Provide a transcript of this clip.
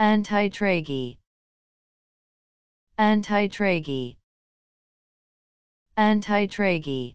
Antitragi. Antitragi. Antitragi.